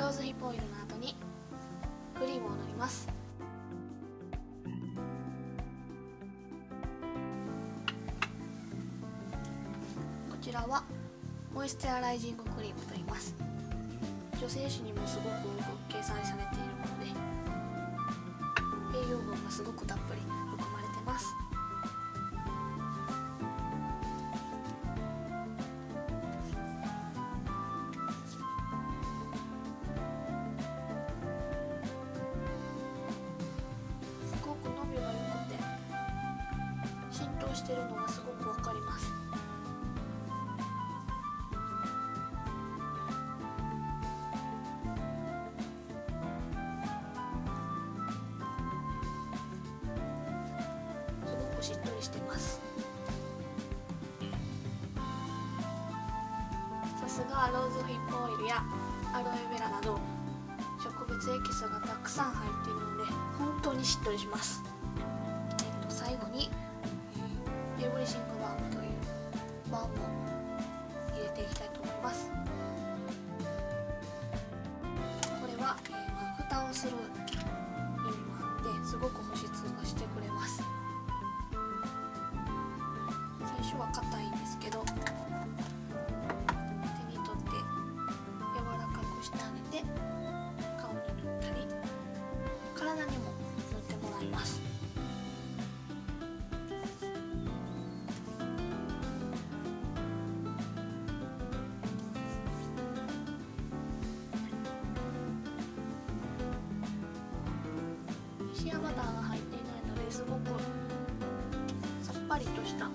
ローズヒップオイルの後にクリームを塗ります。こちらはモイスチャライジングクリームと言います。女性誌にもすごく多く掲載されているもので、栄養分がすごくたっぷり含まれてます。してるのがすごくわかります。すごくしっとりしてます。さすがローズヒップオイルやアロエベラなど植物エキスがたくさん入っているので本当にしっとりします。最後にエブリシングバームというバームを入れていきたいと思います。これは、蓋をする意味もあってすごく保湿がしてくれます。最初は硬いんですけど手に取って柔らかくしてあげて顔に塗ったり体にも塗ってもらいます。シアバターが入っていないのですごくさっぱりとしたバー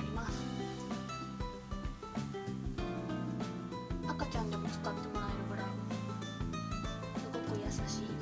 ります。赤ちゃんでも使ってもらえるぐらいすごく優しい。